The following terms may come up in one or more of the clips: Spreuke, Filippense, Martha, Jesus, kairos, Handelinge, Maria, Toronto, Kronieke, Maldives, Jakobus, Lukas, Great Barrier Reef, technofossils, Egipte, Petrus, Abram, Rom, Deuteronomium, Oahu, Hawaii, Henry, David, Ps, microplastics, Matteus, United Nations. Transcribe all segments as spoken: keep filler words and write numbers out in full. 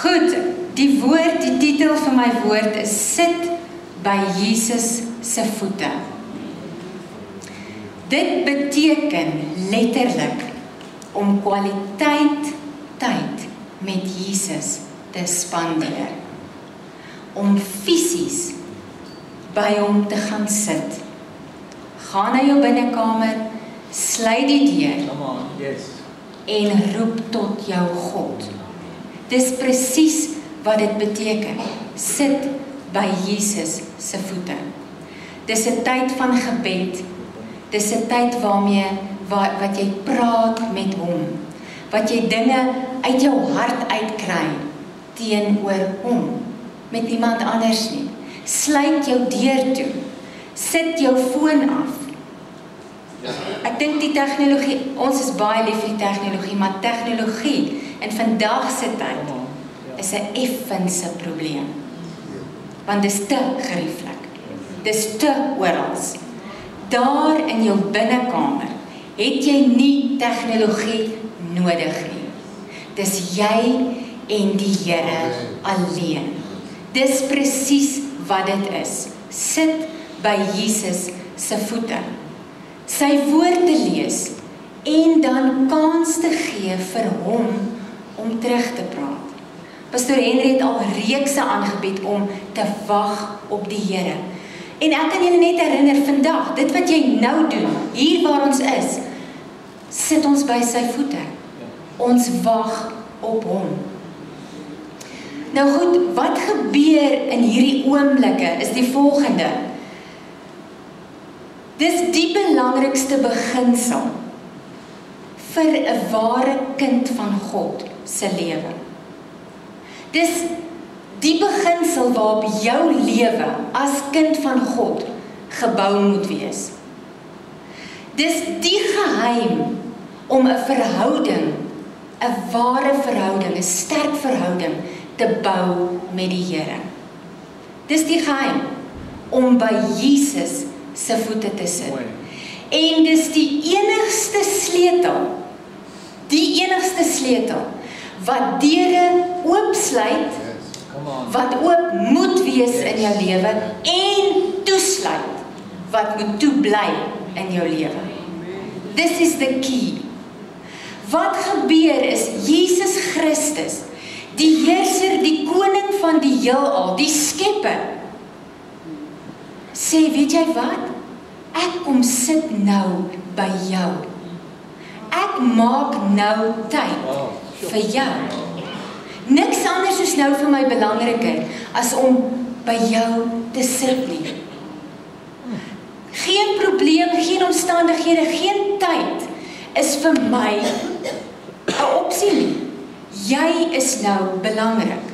Goed, die woord, die titel van my woord is Sit by Jesus se voete. Dit beteken letterlik om kwaliteit tyd met Jesus te spandeer. Om fisies by hom te gaan sit. Gaan na jou binnekamer, sluit die deur. Yes. En roep tot jou God. Dis presies wat dit beteken. Sit by Jesus se voete. Dis 'n tyd van gebed. Dis 'n tyd waarmee wat, wat jy praat met hom. Wat jy dinge uit jou hart uitkry teenoor hom, met iemand anders nie. Sluit jou deur toe. Sit jou foon af. Ek dink die tegnologie, ons is baie lief vir die tegnologie, maar tegnologie en vandag se tyd is 'n effense probleem. Want dis te gerieflik. Dis te oral. Daar in jou binnekamer het jy nie tegnologie nodig nie. Dis jy en die Here alleen. Dis presies wat dit is. Sit by Jesus se voete. Sy woord te lees en dan kans te gee vir hom om terug te praat. Pastoor Henry het al reekse aangebied om te wag op die Here. En ek kan julle net herinner vandag, dit wat jy nou doen, hier waar ons is, sit ons by sy voete. Ons wag op hom. Nou goed, wat gebeur in hierdie oomblikke is die volgende. Dis die belangrikste beginsel vir 'n ware kind van God se lewe. Dis die beginsel waarop jou lewe as kind van God gebou moet wees. Dis die geheim om 'n verhouding, 'n ware verhouding, 'n sterk verhouding te bou met die Here. Dis die geheim om by Jesus se voete te sit. En dis die enigste sleutel, die enigste sleutel wat deure oopsluit, wat oop moet wees in jou lewe en toesluit wat moet toe bly in jou lewe. This is the key. Wat gebeur is Jesus Christus, die heerser, die koning van die heelal, die skepper, sê, weet jy wat? Ek kom sit nou by jou. Ek maak nou tyd vir jou. Niks anders is nou vir my belangriker as om by jou te sit nie. Geen probleem, geen omstandighede, geen tyd is vir my 'n opsie nie. Jy is nou belangrik.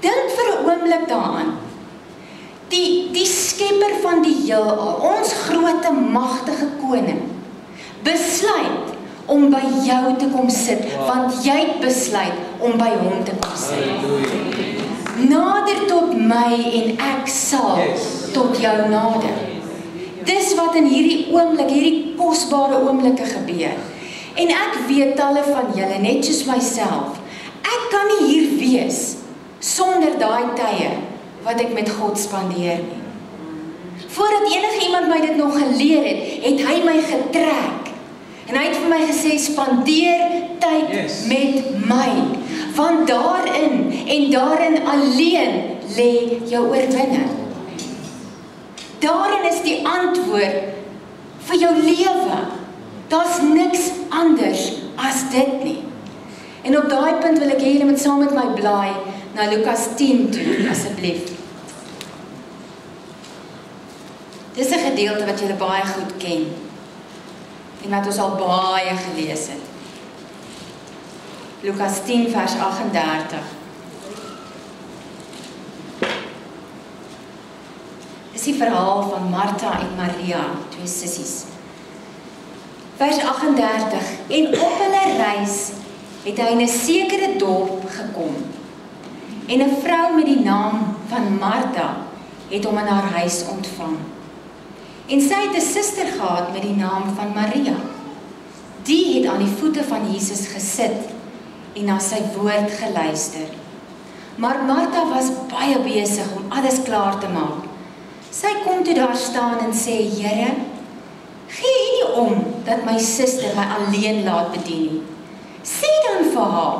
Dink vir 'n oomblik daaraan. Die die skepper van die heelal, ons groot en magtige koning, besluit om by jou te kom sit, want jy het besluit om by hom te kom sit. Nader tot my en ek sal tot jou nader. Dis wat in hierdie oomblik, hierdie kosbare oomblikke gebeur. En ek weet talle van julle, net soos myself, ek kan nie hier wees sonder daai tye wat ek met God spandeer nie. Voordat enige iemand my dit nog geleer het, het hy my getrek. En hy het vir my gesê, spandeer tyd yes. met my. Want daarin en daarin alleen lê jou oorwinning. Daarin is die antwoord vir jou lewe. Daar's niks anders as dit nie. En op daai punt wil ek hê julle moet saam met my blaai na Lukas tien toe, asseblief. Dis 'n gedeelte wat julle baie goed ken. En wat ons al baie gelees het. Lukas tien vers agt en dertig. Dis die verhaal van Martha en Maria, twee sissies. Vers agt en dertig. En op hulle reis het hy in 'n sekere dorp gekom. En 'n vrou met die naam van Martha het hom in haar huis ontvang. En sy het 'n suster gehad met die naam van Maria. Die het aan die voete van Jesus gesit en na sy woord geluister. Maar Martha was baie besig om alles klaar te maak. Sy kon toe daar staan en sê, Here, gee U nie om dat my suster my alleen laat bedien. Sê dan vir haar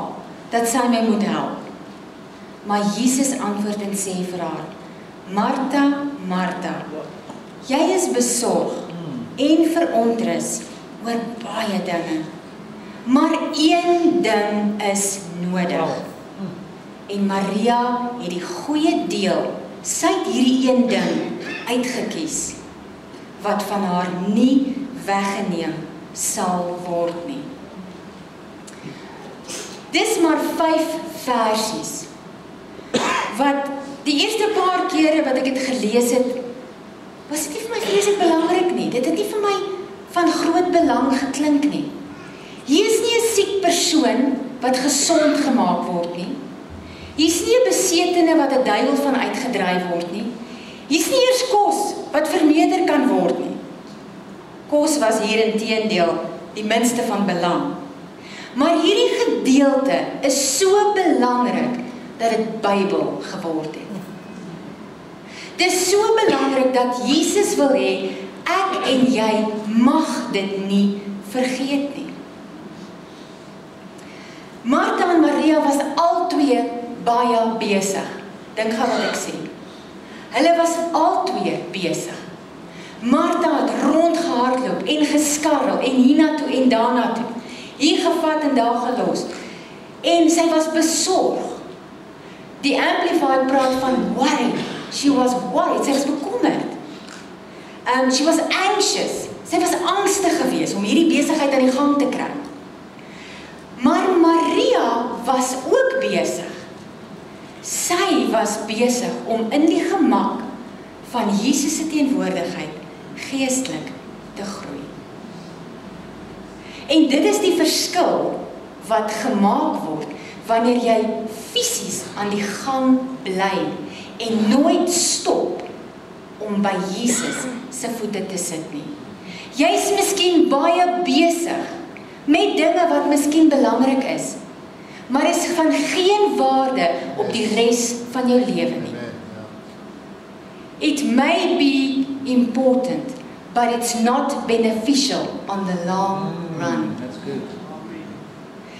dat sy my moet help. Maar Jesus antwoord en sê vir haar, Martha, Martha, jy is besorg en verontrus oor baie dinge, maar een ding is nodig. En Maria het die goeie deel, sy het hierdie een ding uitgekies, wat van haar nie weggeneem sal word nie. Dis maar vyf versies, wat die eerste paar kere wat ek het gelees het, was dit nie vir my vreeslik belangrik nie. Dit het nie vir my van groot belang geklink nie. Hier is nie 'n siek persoon wat gesond gemaak word nie. Hier is nie 'n besetene wat 'n duiwel van uitgedryf word nie. Hier is nie eers kos wat vermeerder kan word nie. Kos was hier inteendeel die minste van belang. Maar hierdie gedeelte is so belangrik dat dit Bybel geword het. Dit is so belangrik dat Jesus wil hê, ek en jy mag dit nie vergeet nie. Martha en Maria was al twee baie besig. Dink gaan wat ek sê. Hulle was al twee besig. Martha het rondgehardloop en geskarrel en hiernatoe en daarnatoe. Hier gevat en daar gelos. En sy was besorg. Die Amplified praat van worry. She was worried. Sy was bekommerd. Um, she was anxious. Sy was angstig geweest om hierdie besigheid aan die gang te kry. Maar Maria was ook besig. Sy was besig om in die gemak van Jesus se teenwoordigheid geestelik te groei. En dit is die verskil wat gemaak word wanneer jy fisies aan die gang bly en nooit stop om by Jesus se voete te sit nie. Jy is miskien baie besig met dinge wat miskien belangrik is, maar is van geen waarde op die res van jou lewe nie. It may be important, but it's not beneficial on the long run. That's good.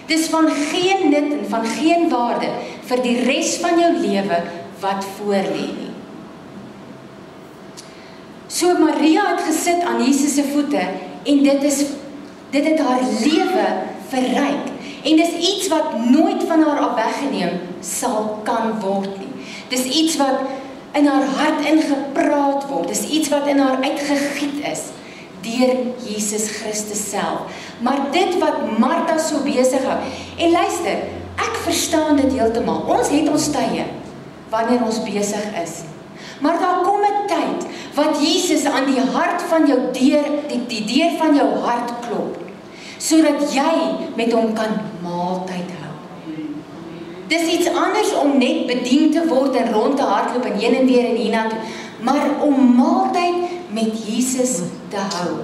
Dis van geen nut en van geen waarde vir die res van jou lewe wat voor lê nie. So Maria het gesit aan Jesus se voete en dit is dit het haar lewe verryk en dis iets wat nooit van haar af weggeneem sal kan word nie. Dis iets wat in haar hart ingepraat word, dis iets wat in haar uitgegiet is deur Jesus Christus self. Maar dit wat Martha so besig hou. En luister, ek verstaan dit heeltemal. Ons het ons tye wanneer ons besig is. Maar daar kom 'n tyd wat Jesus aan die hart van jou deur, die, die deur van jou hart klop, sodat jy met hom kan maaltyd hou. Dis iets anders om net bedien te word en rond te hardloop en heen en weer en hiernatoe, maar om maaltyd met Jesus te hou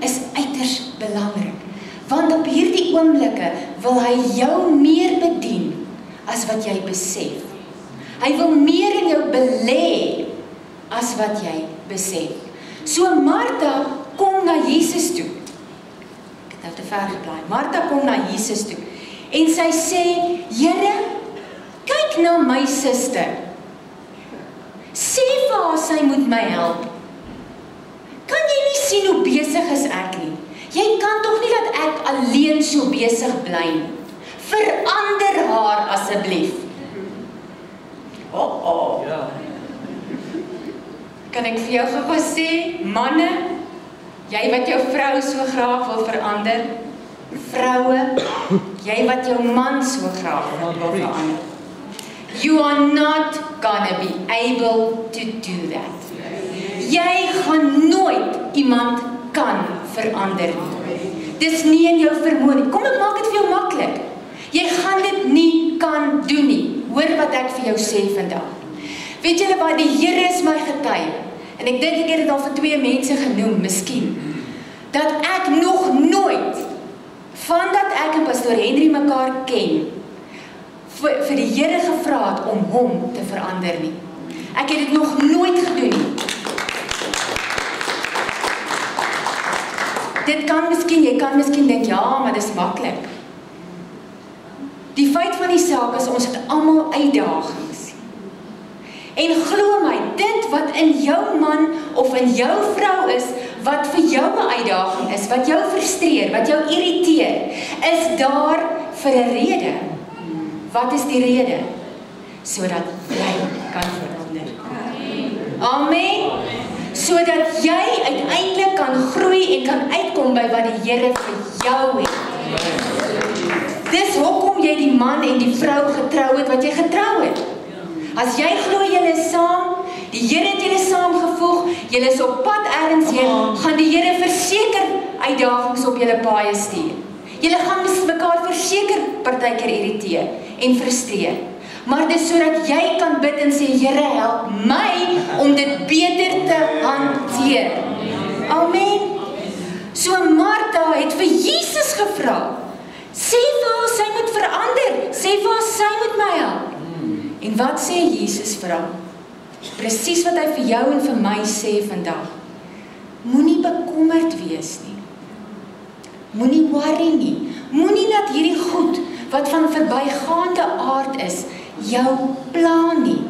is uiters belangrik, want op hierdie oomblikke wil hy jou meer bedien as wat jy besef. Hy wil meer in jou belê as wat jy besef. So Martha kom na Jesus toe. Ek het nou te ver geblaai. Martha kom na Jesus toe en sy sê, Here, kyk na my suster. Sê vir haar sy moet my help. Kan jy nie sien hoe besig is ek nie? Jy kan tog nie dat ek alleen so besig bly nie. Verander haar asseblief. Oh oh. Ja. Kan ek vir jou gou sê, manne, jy wat jou vrou so graag wil verander, vroue, jy wat jou man so graag wil verander. You are not gonna be able to do that. Jy gaan nooit iemand kan verander nie. Dis nie in jou vermoë nie. Kom, ek maak dit vir jou maklik. Jy gaan dit nie kan doen nie. Hoor wat ek vir jou sê vandag. Weet julle wat, die Here is my getuie. En ek dink ek het dit al vir twee mense genoem, miskien. Dat ek nog nooit, vandat ek en pastoor Henry mekaar ken, vir, vir die Here gevra het om hom te verander nie. Ek het dit nog nooit gedoen nie. Dit kan miskien, jy kan miskien dink, ja, maar dis maklik. Die feit van die saak is, ons het almal uitdagings. En glo my, dit wat in jou man of in jou vrou is, wat vir jou 'n uitdaging is, wat jou frustreer, wat jou irriteer, is daar vir 'n rede. Wat is die rede? Sodat jy kan verander. Amen. Sodat jy uiteindelik kan groei en kan uitkom by wat die Here vir jou het. Dis hoekom jy die man en die vrou getrou het wat jy getrou het. As jy glo julle saam, die Here het julle saamgevoeg, julle is op pad ergens heen, gaan die Here verseker uitdagings op julle paaie stuur. Julle gaan mekaar verseker partykeer irriteer en frustreer. Maar dis sodat jy kan bid en sê, Here, help my om dit beter te hanteer. Amen. So Martha het vir Jesus gevra. Sê vir haar, sy moet verander. Sê vir haar, sy moet my help. En wat sê Jesus vir haar? Presies wat hy vir jou en vir my sê vandag. Moenie bekommerd wees nie. Moenie worry nie. Moenie dat hierdie goed wat van verbygaande aard is, jou plan nie.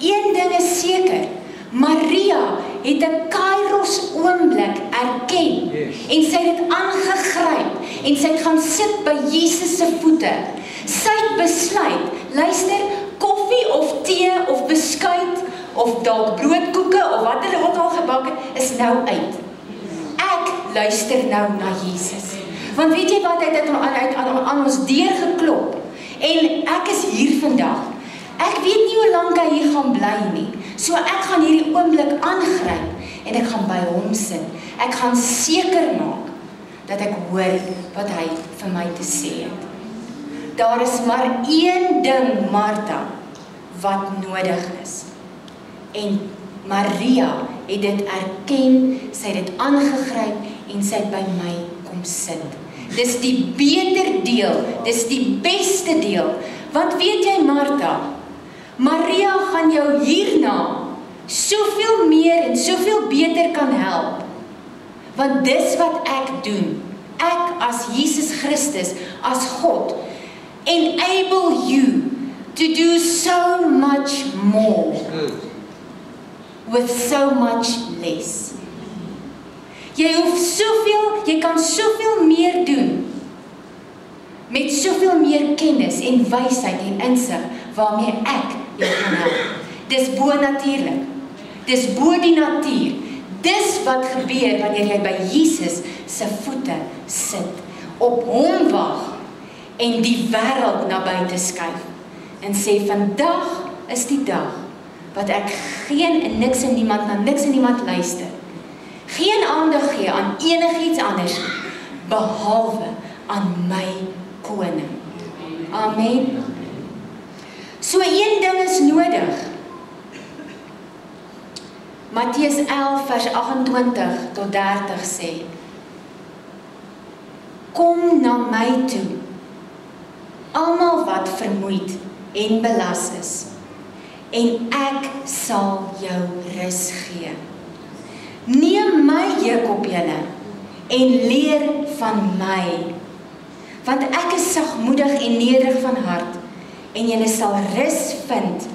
Een ding is seker, Maria het 'n kairos oomblik erken en sy het dit aangegryp en sy het gaan sit by Jesus se voete. Sy het besluit, luister, koffie of tee of beskuit of dalk broodkoeke of wat hulle ook al gebak het, is nou uit. Ek luister nou na Jesus. Want weet jy wat, hy het aan ons deur geklop. En ek is hier vandag. Ek weet nie hoe lank hy hier gaan bly nie. So ek gaan hierdie oomblik aangryp en ek gaan by hom sit. Ek gaan seker maak dat ek hoor wat hy vir my te sê het. Daar is maar een ding, Martha, wat nodig is. En Maria het dit erken, sy het dit aangegryp en sy het by my kom sit. Dis die beter deel, dis die beste deel. Want weet jy Martha, Maria gaan jou hierna soveel meer en soveel beter kan help. Want dis wat ek doen. Ek as Jesus Christus, as God, enable you to do so much more with so much less. Jy hoef soveel, jy kan soveel meer doen met soveel meer kennis en wysheid en insig waarmee ek jou kan help. Dis bo-natuurlik. Dis bo die natuur. Dis wat gebeur wanneer jy by Jesus se voete sit, op hom wag en die wêreld na buite skuif en sê vandag is die dag wat ek geen en niks en niemand na niks en niemand luister. Geen aandag gee aan enigiets anders behalwe aan my koning. Amen. So een ding is nodig. Matteus elf vers agt en twintig tot dertig sê: Kom na my toe, almal wat vermoeid en belas is, en ek sal jou rus gee. Neem my juk op julle en leer van my, want ek is sagmoedig en nederig van hart, en julle sal rus vind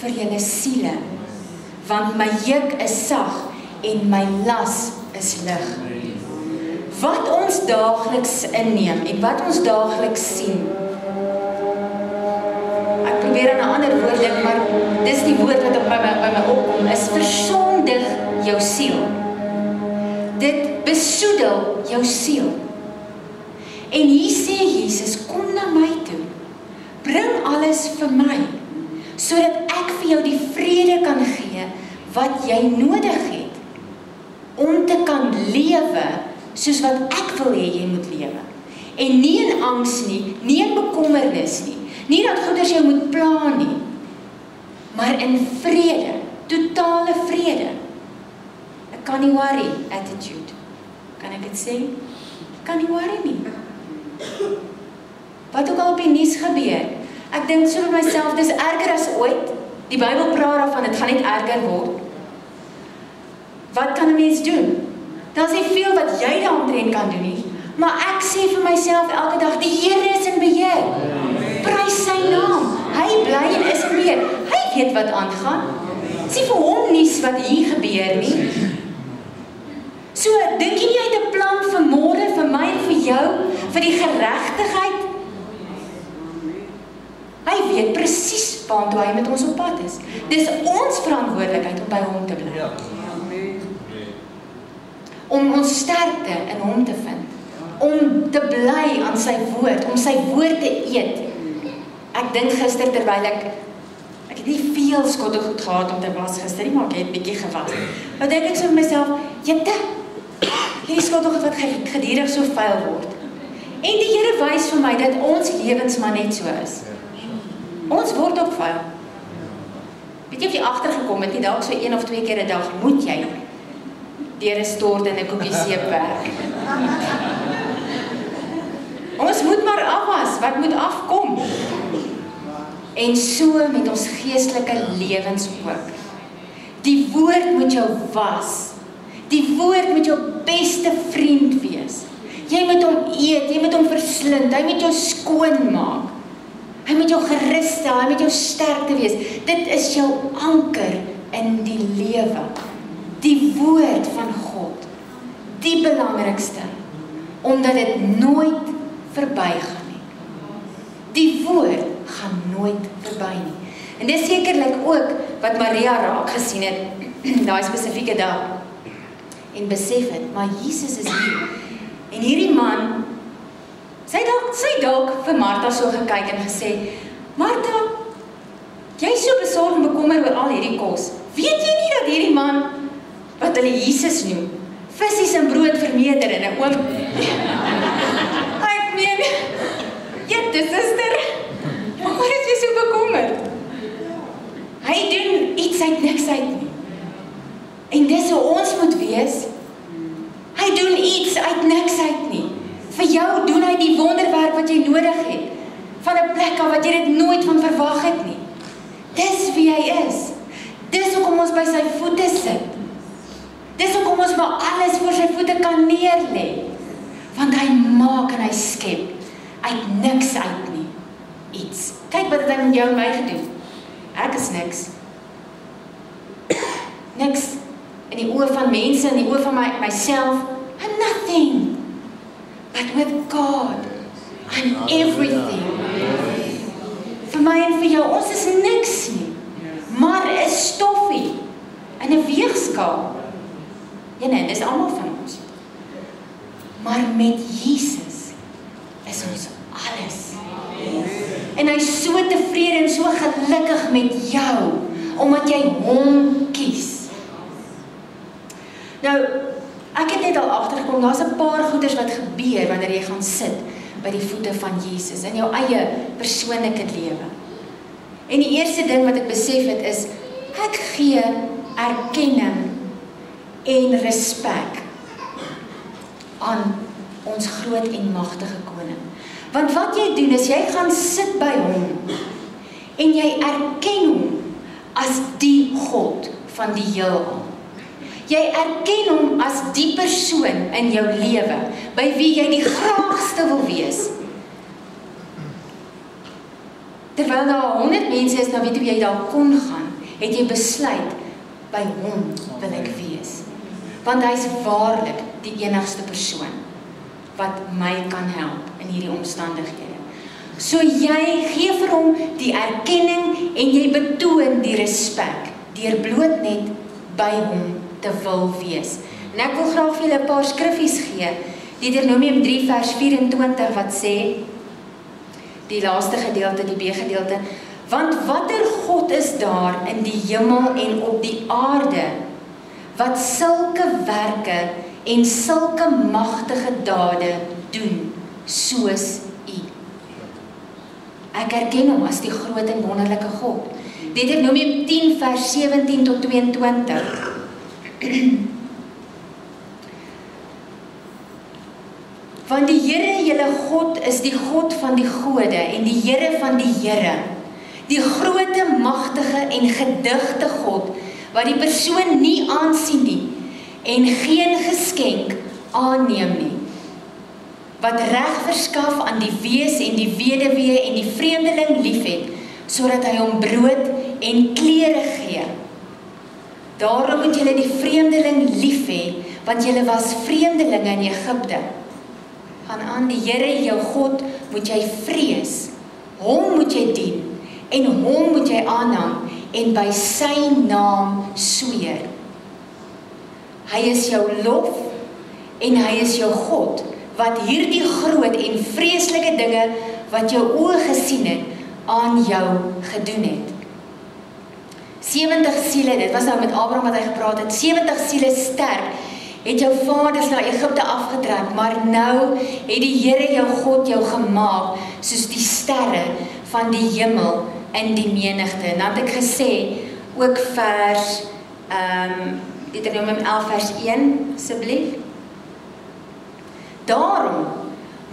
vir julle siele, want my juk is sag en my las is lig. Wat ons daagliks inneem en wat ons daagliks sien. Ek probeer aan 'n ander woord dink, maar dis die woord wat op my, by my opkom is: versondig jou siel. Dit besoedel jou siel. En hier sê Jesus, kom na my toe. Bring alles vir my, sodat ek vir jou die vrede kan gee wat jy nodig het, om te kan lewe soos wat ek wil hê jy moet lewe. En nie in angs nie, nie in bekommernis nie, nie dat goeders jou moet pla nie, maar in vrede, totale vrede. Kan nie worry attitude. Kan ek dit sê? Kan nie worry nie. Wat ook al op die nuus gebeur, Ek dink so by myself, dis erger as ooit. Die Bybel praat daarvan, dit gaan net erger word. Wat kan 'n mens doen? Daar's nie veel wat jy daaromtrent kan doen nie, maar ek sê vir myself elke dag, die Here is in beheer. Prys sy naam. Hy bly en is in beheer. Hy weet wat aangaan. Dis nie vir hom nuus wat hier gebeur nie. So, dink jy nie hy het 'n plan vir môre, vir my en vir jou, vir die geregtigheid? Hy weet presies waartoe hy met ons op pad is. Dis ons verantwoordelikheid om by hom te bly. Om ons sterkte in hom te vind. Om te bly aan sy woord, om sy woord te eet. Ek dink gister terwyl ek ek het nie veel skotte goed gehad om te was gister nie, maar ek het 'n bietjie gewas. Nou dink ek so vir myself, jette, hierdie skotte goed wat gedurig so vuil word. En die Here wys vir my dat ons lewens maar net so is. Ons word ook vuil. Weet jy of jy agtergekom het nie dalk so een of twee keer 'n dag moet jy deur 'n stort en 'n koekie seep werk. Ons moet maar afwas wat moet afkom. En so met ons geestelike lewens ook. Die woord moet jou was. Die woord moet jou beste vriend wees. Jy moet hom eet, jy moet hom verslind, hy moet jou skoon maak. Hy moet jou gerus stel, hy moet jou sterkte wees. Dit is jou anker in die lewe. Die woord van God. Die belangrikste. Omdat dit nooit verbygaan nie. Die woord gaan nooit verby nie. En dit is sekerlik ook wat Maria raak gesien het, daai spesifieke dag. En besef het, maar Jesus is hier. En hierdie man, sy dalk, sy dalk vir Martha so gekyk en gesê, Martha, jy is so besorg en bekommer oor al hierdie kos. Weet jy nie dat hierdie man, wat hulle Jesus noem, visies en brood vermeerder en 'n oom? Ek meen, jette suster, maar is jy so bekommer? Hy doen iets uit niks uit nie. En dis hoe ons moet wees. Hy doen iets uit niks uit nie. Vir jou doen hy die wonderwerk wat jy nodig het. Van 'n plek af wat jy dit nooit van verwag het nie. Dis wie hy is. Dis hoekom ons by sy voete sit. Dis hoekom ons maar alles voor sy voete kan neerlê. Want hy maak en hy skep uit niks uit nie. Iets. Kyk wat dit aan jou en my gedoen. Ek is niks. Niks in die oë van mense, in die oë van my, myself. I'm nothing. But with God, I'm everything. Vir my en vir jou, ons is niks nie, maar is stoffie in 'n weegskaal. Ja nee, dis almal van ons. Maar met Jesus is ons alles. En hy is so tevrede en so gelukkig met jou, omdat jy hom kies. Nou, ek het net al agtergekom, daar's 'n paar goeders wat gebeur wanneer jy gaan sit by die voete van Jesus in jou eie persoonlike lewe. En die eerste ding wat ek besef het is ek gee erkenning en respek aan ons groot en magtige koning. Want wat jy doen is jy gaan sit by hom en jy erken hom as die God van die heelal. Jy erken hom as die persoon in jou lewe, by wie jy die graagste wil wees. Terwyl daar honderd mense is, nou weet jy daar kon gaan, het jy besluit, by hom wil ek wees. Want hy is waarlik die enigste persoon wat my kan help in hierdie omstandighede. So jy gee vir hom die erkenning en jy betoon die respek, deur bloot net by hom te wil wees. En ek wil graag vir julle 'n paar skriffies gee. Deuteronomium drie vers vyf-en-twintig wat sê, die laaste gedeelte, die B-gedeelte, want watter God is daar in die hemel en op die aarde, wat sulke werke en sulke magtige dade doen, soos u? Ek erken hom as die groot en wonderlike God. Deuteronomium tien vers sewentien tot tweeëntwintig. Want die Here, julle God, is die God van die gode en die Here van die Here. Die groote, magtige en gedigte God, wat die persoon nie aansien nie en geen geskenk aanneem nie. Wat reg verskaf aan die wees en die weduwee en die vreemdeling liefhet, sodat hy hom brood en klere gee. Daarom moet julle die vreemdeling lief hê, want julle was vreemdelinge in Egipte. Gaan aan die Here jou God moet jy vrees, hom moet jy dien en hom moet jy aanhang en by sy naam sweer. Hy is jou lof en hy is jou God wat hierdie groot en vreeslike dinge wat jou oë gesien het aan jou gedoen het. sewentig siele, dit was nou met Abram wat hy gepraat het, sewentig siele sterk het jou vaders na Egipte afgetrek, maar nou het die Here jou God jou gemaak soos die sterre van die hemel in die menigte. En dan het ek gesê, ook vers, um, Deuteronomium elf vers een, asseblief. Daarom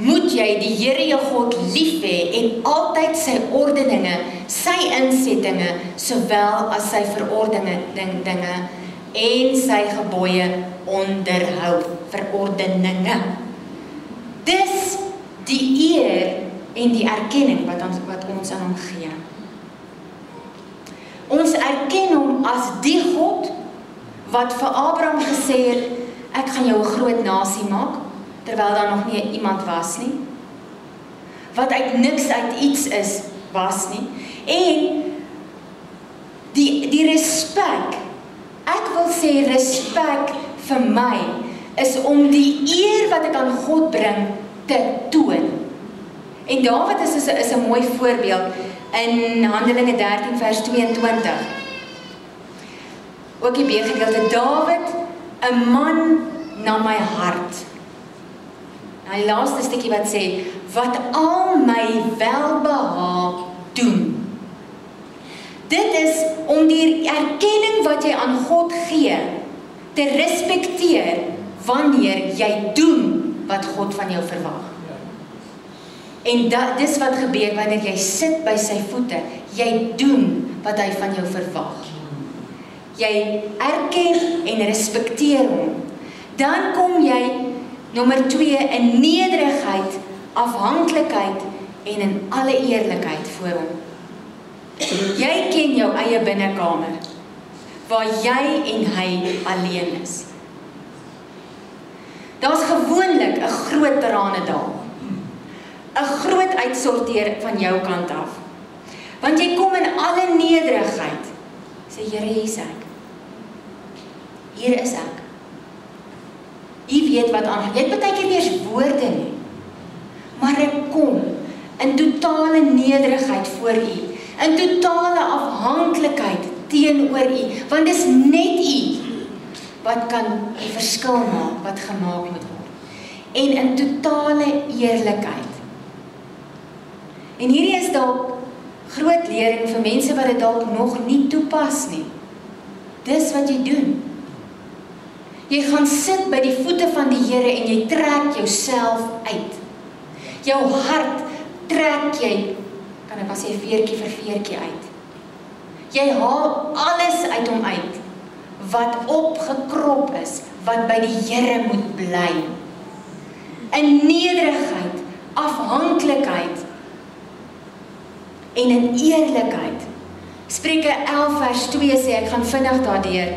moet jy die Here jou God lief hê en altyd sy ordeninge, sy insettinge, sowel as sy verordeninge en sy gebooie onderhou, verordeninge. Dis die eer en die erkenning wat ons, wat ons aan hom gee. Ons erken hom as die God wat vir Abraham gesê het, ek gaan jou 'n groot nasie maak, terwyl daar nog nie iemand was nie. Wat uit niks uit iets is, was nie. En die, die respek, ek wil sê respek vir my, is om die eer wat ek aan God bring, te toon. En David is, is, is een mooi voorbeeld, in Handelinge dertien vers tweeëntwintig. Ook die B-gedeelte, David, een man na my hart. Hy laaste stukkie wat sê, wat al my welbehaag doen. Dit is om die erkenning wat jy aan God gee, te respekteer wanneer jy doen wat God van jou verwag. En dat, dis wat gebeur wanneer jy sit by sy voete, jy doen wat hy van jou verwag. Jy erken en respekteer hom. Dan kom jy Nommer twee, in nederigheid, afhanklikheid en in alle eerlikheid voor hom. Jy ken jou eie binnekamer, waar jy en hy alleen is. Daar's gewoonlik 'n groot tranendal, 'n groot uitsorteer van jou kant af. Want jy kom in alle nederigheid, sê Here, hier is ek. Hier is ek. Jy weet wat aangaan. Jy het partykeer nie eens woorde nie. Maar ek kom in totale nederigheid voor U, in totale afhanklikheid teenoor U, want dis net U wat kan 'n verskil maak, wat gemaak moet word. En in totale eerlikheid. En hierdie is dalk groot lering vir mense wat dit dalk nog nie toepas nie. Dis wat jy doen. Jy gaan sit by die voete van die Here en jy trek jouself uit. Jou hart trek jy, kan ek maar sê, veertjie vir veertjie uit. Jy haal alles uit hom uit, wat opgekrop is, wat by die Here moet bly. In nederigheid, afhanklikheid en in eerlikheid. Spreuke elf vers twee sê, ek gaan vinnig daardeur.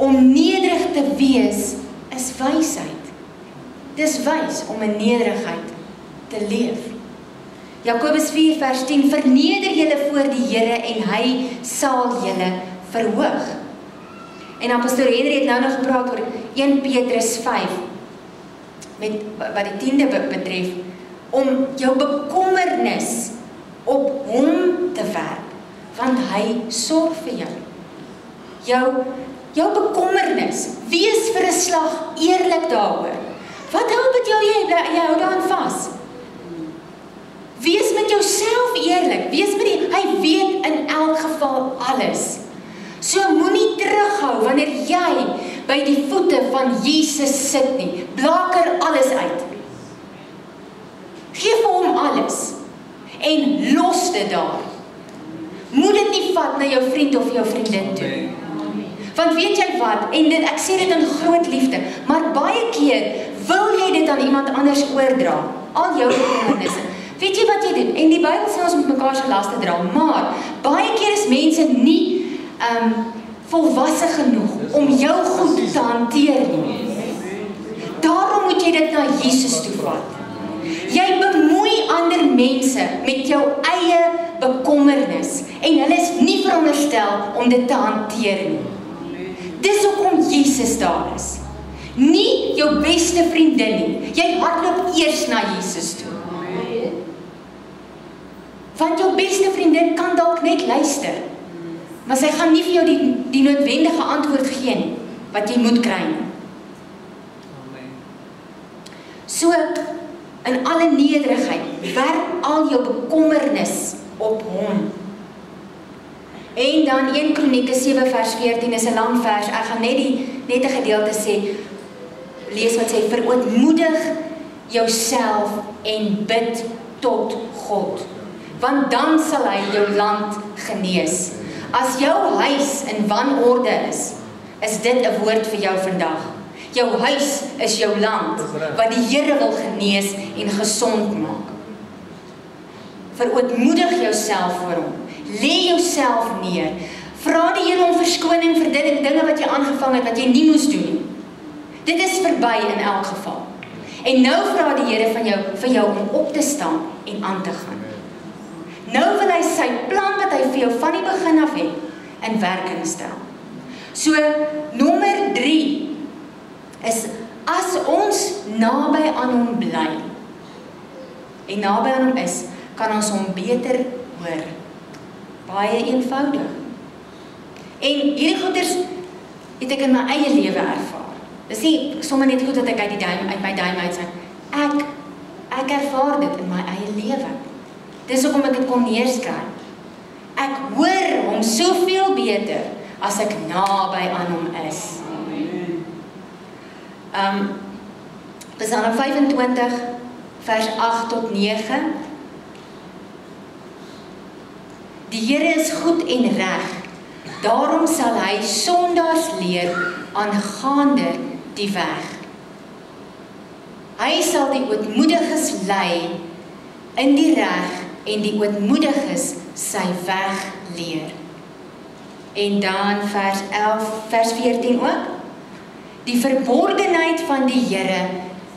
Om nederig te wees, is wysheid. Dis wys om in nederigheid te leef. Jakobus vier vers tien, verneder julle voor die Here en hy sal julle verhoog. En dan pastoor Henry het nou nog gepraat oor een Petrus vyf, met wat die tiende betref, om jou bekommernis op hom te werp, want hy sorg vir jou. Jou Jou bekommernis, wees vir 'n slag eerlik daaroor. Wat hou met jou, jy, jy hou daaraan vas? Wees met jouself eerlik, wees met die, hy weet in elk geval alles. So moenie terughou wanneer jy by die voete van Jesus sit nie, blaker alles uit. Gee vir hom alles en los dit daar. Moet dit nie vat na jou vriend of jou vriendin toe. Want weet jy wat, en dit, ek sê dit in groot liefde, maar baie keer wil jy dit aan iemand anders oordra, al jou bekommernisse. Weet jy wat jy doen? En die Bybel sê ons met mekaar se laste dra, maar baie keer is mense nie um, volwasse genoeg om jou goed te hanteer nie. Daarom moet jy dit na Jesus toe vat. Jy bemoei ander mense met jou eie bekommernis en hulle is nie veronderstel om dit te hanteer nie. Dis hoekom Jesus daar is. Nie jou beste vriendin nie. Jy hardloop eers na Jesus toe. Want jou beste vriendin kan dalk net luister, maar sy gaan nie vir jou die, die noodwendige antwoord gee nie, wat jy moet kry nie. So, in alle nederigheid, werp al jou bekommernis op hom. En dan een Kronieke sewe vers veertien is 'n lang vers. Ek gaan net die net 'n gedeelte sê, lees wat sê, verootmoedig jouself en bid tot God, want dan sal hy jou land genees. As jou huis in wanorde is, is dit 'n woord vir jou vandag. Jou huis is jou land, wat die Here wil genees en gesond maak. Verootmoedig jouself voor hom. Lê jouself neer. Vra die Here om verskoning vir dit en dinge wat jy aangevang het, wat jy nie moes doen nie. Dit is verby in elk geval. En nou vra die Here van jou, vir jou om op te staan en aan te gaan. Nou wil hy sy plan wat hy vir jou van die begin af het, in werking stel. So, nommer drie is, as ons naby aan hom bly, en naby aan hom is, kan ons hom beter hoor. Baie eenvoudig. En hierdie goeders het ek in my eie lewe ervaar. Dis nie sommer net goed dat ek uit, die duim, uit my duim uit sien. Ek, ek ervaar dit in my eie lewe. Dis hoekom ek dit kon neerskryf. Ek hoor hom soveel beter as ek naby aan hom is. Um, Psalm vyfentwintig vers agt tot nege. Die Here is goed en reg, daarom sal hy sondaars leer aangaande die weg. Hy sal die ootmoediges lei in die reg en die ootmoediges sy weg leer. En dan vers elf vers veertien ook. Die verborgenheid van die Here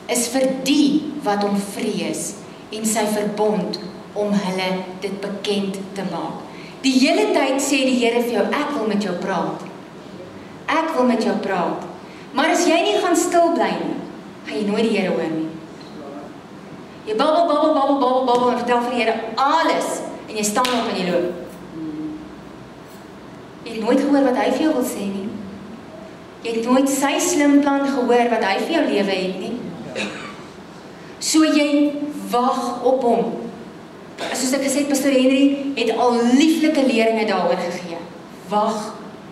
is vir die wat hom vrees en sy verbond om hulle dit bekend te maak. Die hele tyd sê die Here vir jou, ek wil met jou praat. Ek wil met jou praat. Maar as jy nie gaan stil bly nie, gaan jy nooit die Here hoor nie. Jy babbel, babbel, babbel, babbel, babbel en vertel vir die Here alles. En jy staan op en jy loop. Jy het nooit gehoor wat hy vir jou wil sê nie. Jy het nooit sy slim plan gehoor wat hy vir jou lewe het nie. So jy wag op hom. Soos ek gesê het, Pastor Henry het al lieflike leringe daaroor gegee. Wag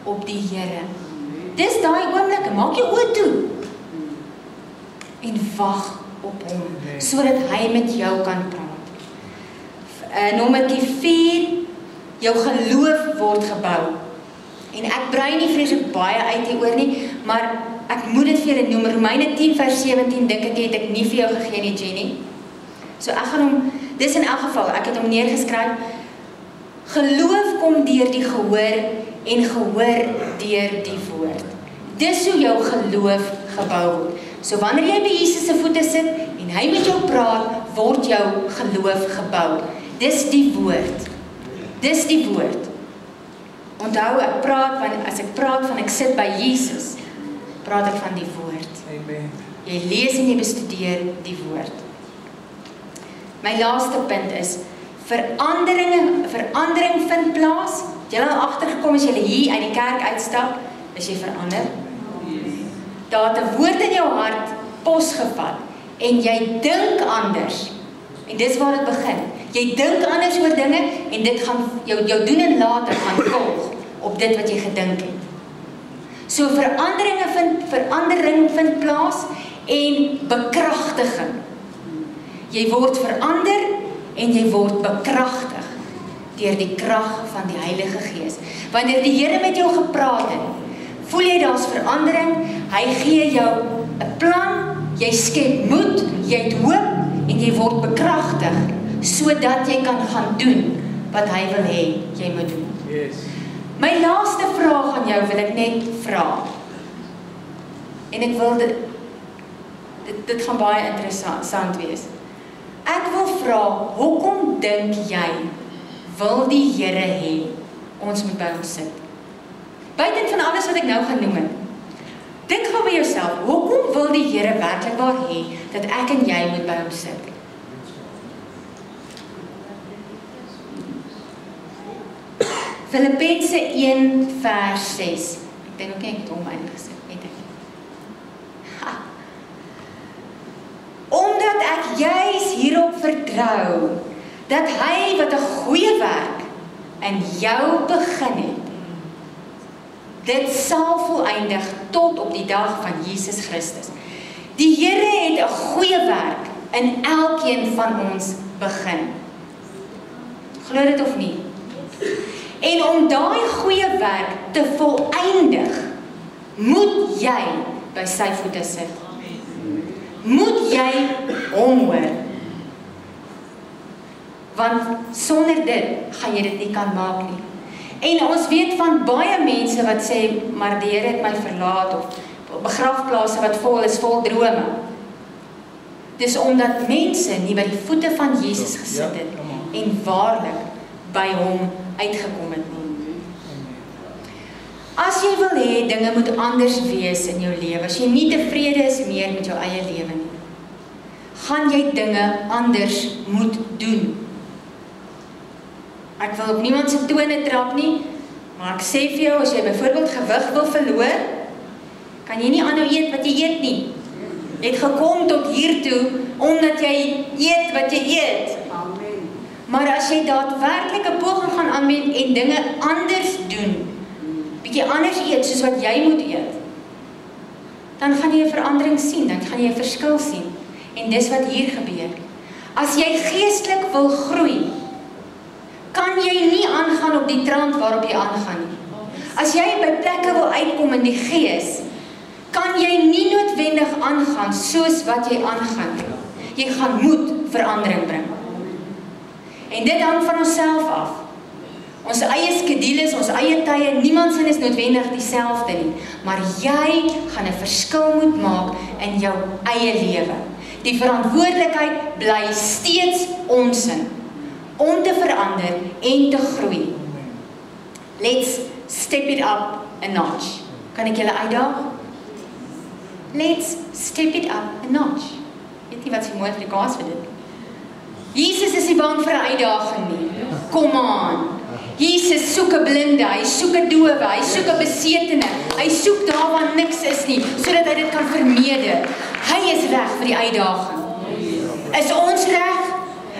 op die Here. Dis daai oomblik, maak jou oë toe. En wag op hom, sodat hy met jou kan praat. Uh, nommer vier, jou geloof word gebou. En ek brei nie vreeslik baie uit hieroor nie, maar ek moet dit vir julle noem. Romeine tien vers sewentien dink ek het ek nie vir jou gegee nie, Jenny. So ek gaan hom, dis in elk geval, ek het hom neergeskryf. Geloof kom deur die gehoor en gehoor deur die woord. Dis hoe jou geloof gebou word. So wanneer jy by Jesus se voete sit en hy met jou praat, word jou geloof gebou. Dis die woord. Dis die woord. Onthou, ek praat, want as ek praat van ek sit by Jesus, praat ek van die woord. Amen. Jy lees en jy bestudeer die woord. My laaste punt is, verandering, verandering vind plaas. Jy het agtergekom as jy hier uit die kerk uitstap, is jy verander. Daar het 'n woord in jou hart posgevat en jy dink anders. En dis waar dit begin. Jy dink anders oor dinge en dit gaan jou, jou doen en later gaan volg op dit wat jy gedink het. So veranderinge vind, verandering vind plaas en bekragtiging. Jy word verander en jy word bekragtig deur die krag van die Heilige Gees. Wanneer die Here met jou gepraat het, voel jy daar's verandering. Hy gee jou 'n plan, jy skep moed, jy het hoop en jy word bekragtig sodat jy kan gaan doen wat hy wil hê jy moet doen. Yes. My laaste vraag aan jou wil ek net vra. En ek wil dit dit, dit gaan baie interessant wees. Ek wil vra, hoekom dink jy wil die Here hê ons moet by hom sit? Buiten van alles wat ek nou gaan noem. Dink gou by jouself, hoekom wil die Here werklik waar hê dat ek en jy moet by hom sit? Filippense een vers ses. Ek dink ook nie ek het hom ingesit. Omdat ek juis hierop vertrou, dat hy wat 'n goeie werk in jou begin het, dit sal volëindig tot op die dag van Jesus Christus. Die Here het 'n goeie werk in elkeen van ons begin. Glo dit of nie? En om daai goeie werk te volëindig, moet jy by sy voete sit. Moet jy hom hoor. Want sonder dit gaan jy dit nie kan maak nie. En ons weet van baie mense wat sê, maar die Here het my verlaat, of begrafplase wat vol is, vol drome. Dis omdat mense nie by die voete van Jesus gesit het en waarlik by hom uitgekom het nie. As jy wil hê dinge moet anders wees in jou lewe, as jy nie tevrede is meer met jou eie lewe nie, gaan jy dinge anders moet doen. Ek wil op niemand se tone trap nie, maar ek sê vir jou, as jy byvoorbeeld gewig wil verloor, kan jy nie aanhou eet wat jy eet nie. Jy het gekom tot hier toe omdat jy eet wat jy eet. Amen. Maar as jy daadwerklik 'n poging gaan aanwend en dinge anders doen, jy anders eet soos wat jy moet eet, dan gaan jy 'n verandering sien, dan gaan jy 'n verskil sien. En dis wat hier gebeur. As jy geestelik wil groei, kan jy nie aangaan op die trant waarop jy aangaan nie. As jy by plekke wil uitkom in die gees, kan jy nie noodwendig aangaan soos wat jy aangaan nie. Jy gaan moet verandering bring. En dit hang van onsself af. Ons eie skedules, ons eie tye, niemand sin is noodwendig dieselfde nie. Maar jy gaan 'n verskil moet maak in jou eie lewe. Die verantwoordelikheid bly steeds ons in om te verander en te groei. Let's step it up a notch. Kan ek julle uitdaag? Let's step it up a notch. Weet nie wat se mooi Afrikaans vir dit. Jesus is nie bang vir 'n uitdaging nie. Kom aan. Jesus soek 'n blinde, hy soek 'n dowe, hy soek 'n besetene. Hy soek daar waar niks is nie, sodat hy dit kan vermeerder. Hy is reg vir die uitdaging. Is ons reg?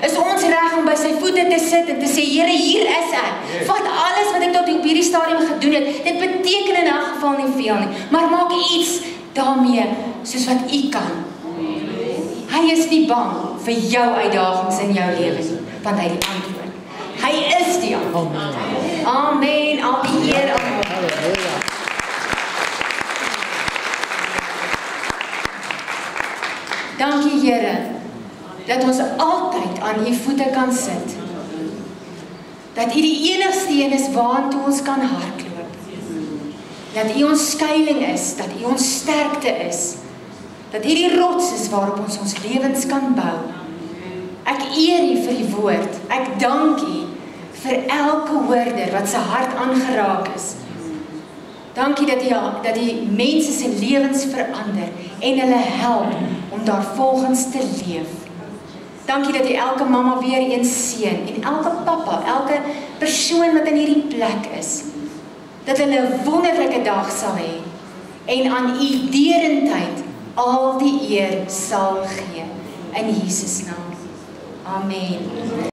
Is ons reg om by sy voete te sit en te sê, Here, hier is ek. Vat alles wat ek tot op hierdie stadium gedoen het. Dit beteken in 'n geval nie veel nie, maar maak iets daarmee soos wat u kan. Hy is nie bang vir jou uitdagings in jou lewe nie, want hy het die antwoord. Hy is die antwoord. Amen. Amen. Al die Heer, al die Heer. Dankie Here, dat ons altyd aan U voete kan sit. Dat U die enigste een is waartoe ons kan hardloop. Dat U ons skuiling is, dat U ons sterkte is. Dat U die rots is waarop ons ons lewens kan bou. Ek eer U vir die woord. Ek dank U vir elke hoorder wat sy hart aangeraak is. Dankie dat U dat U mense se lewens verander en hulle help om daarvolgens te leef. Dankie dat U elke mamma weer eens seën en elke pappa, elke persoon wat in hierdie plek is, dat hulle 'n wonderlike dag sal hê en aan U deurentyd al die eer sal gee in Jesus naam. Amen.